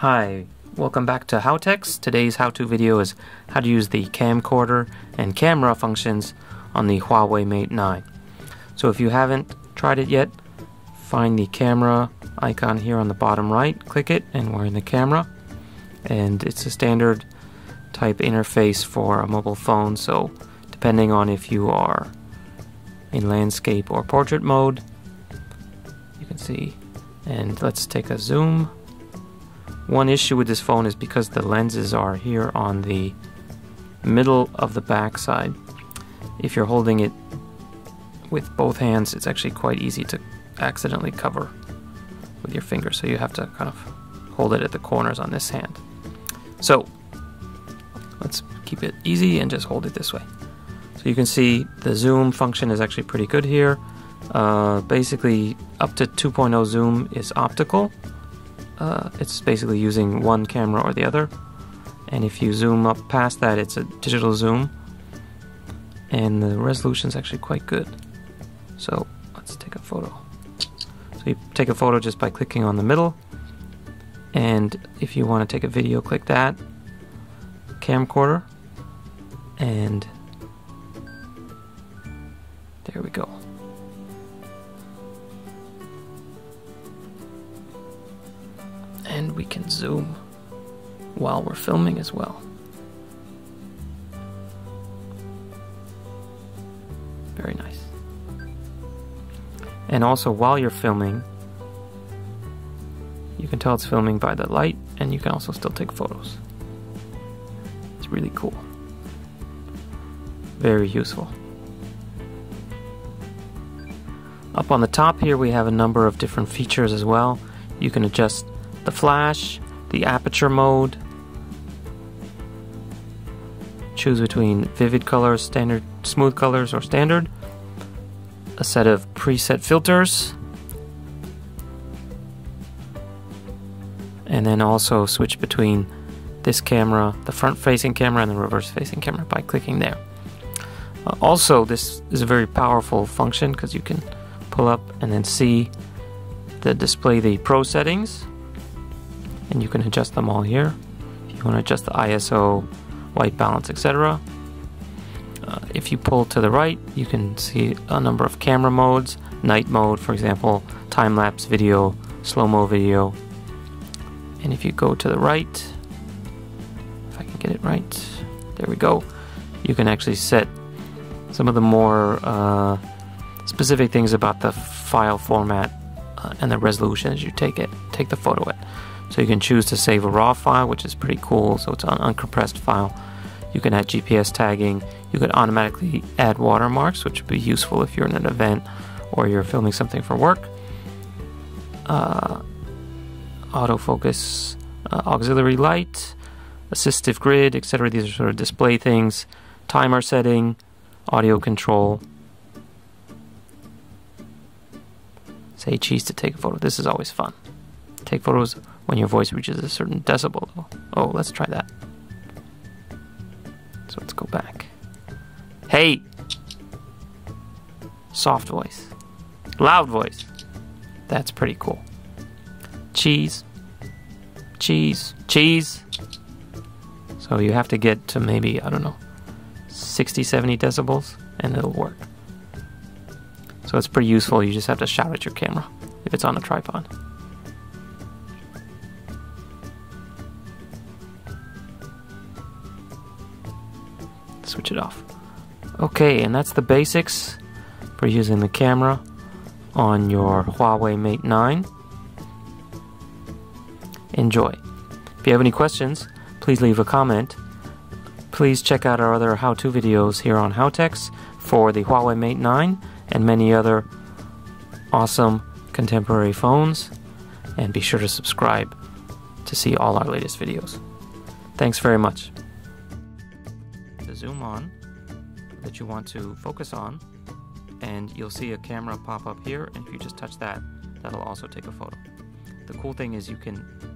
Hi, welcome back to HowTechs. Today's how-to video is how to use the camcorder and camera functions on the Huawei Mate 9. So if you haven't tried it yet, find the camera icon here on the bottom right, click it, and we're in the camera. And it's a standard type interface for a mobile phone, so depending on if you are in landscape or portrait mode, you can see. And let's take a zoom. One issue with this phone is because the lenses are here on the middle of the back side. If you're holding it with both hands, it's actually quite easy to accidentally cover with your finger, so you have to kind of hold it at the corners on this hand. So let's keep it easy and just hold it this way. So you can see the zoom function is actually pretty good here. Basically up to 2.0 zoom is optical. It's basically using one camera or the other, and if you zoom up past that, it's a digital zoom, and the resolution is actually quite good. So let's take a photo. So you take a photo just by clicking on the middle, and if you want to take a video, click that camcorder, and there we go. And we can zoom while we're filming as well. Very nice. And also while you're filming, you can tell it's filming by the light, and you can also still take photos. It's really cool. Very useful. Up on the top here we have a number of different features as well. You can adjust the flash, the aperture mode, choose between vivid colors, standard, smooth colors, or standard, a set of preset filters, and then also switch between this camera, the front-facing camera, and the reverse-facing camera by clicking there. Also, this is a very powerful function because you can pull up and then see the display the Pro settings. And you can adjust them all here. If you want to adjust the ISO, white balance, etc. If you pull to the right, you can see a number of camera modes, night mode, for example, time-lapse video, slow-mo video. And if you go to the right, if I can get it right, there we go. You can actually set some of the more specific things about the file format and the resolution as you take the photo at. So you can choose to save a RAW file, which is pretty cool, so it's an uncompressed file. You can add GPS tagging, you could automatically add watermarks, which would be useful if you're in an event or you're filming something for work. Autofocus, auxiliary light, assistive grid, etc. These are sort of display things, timer setting, audio control. Say cheese to take a photo, this is always fun. Take photos when your voice reaches a certain decibel. Oh, let's try that. So let's go back. Hey! Soft voice. Loud voice. That's pretty cool. Cheese. Cheese. Cheese. So you have to get to maybe, I don't know, 60, 70 decibels, and it'll work. So it's pretty useful. You just have to shout at your camera if it's on a tripod. Switch it off. Okay, and that's the basics for using the camera on your Huawei Mate 9. Enjoy. If you have any questions, please leave a comment. Please check out our other how-to videos here on HowTechs for the Huawei Mate 9 and many other awesome contemporary phones, and be sure to subscribe to see all our latest videos. Thanks very much. Zoom on that you want to focus on, and you'll see a camera pop up here, and if you just touch that, that'll also take a photo. The cool thing is you can